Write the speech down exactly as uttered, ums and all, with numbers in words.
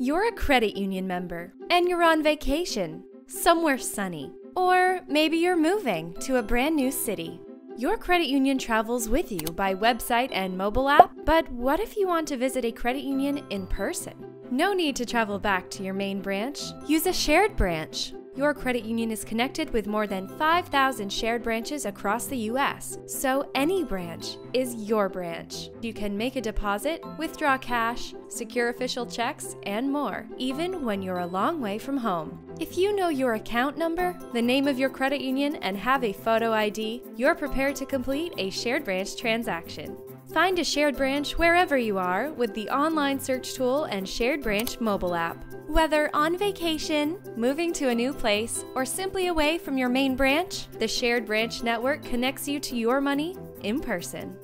you're a credit union member and you're on vacation somewhere sunny, or maybe you're moving to a brand new city. Your credit union travels with you by website and mobile app, but what if you want to visit a credit union in person? No need to travel back to your main branch. Use a shared branch. Your credit union is connected with more than five thousand shared branches across the U S, so any branch is your branch. You can make a deposit, withdraw cash, secure official checks, and more, even when you're a long way from home. If you know your account number, the name of your credit union, and have a photo I D, you're prepared to complete a shared branch transaction. Find a shared branch wherever you are with the online search tool and shared branch mobile app. Whether on vacation, moving to a new place, or simply away from your main branch, the shared branch network connects you to your money in person.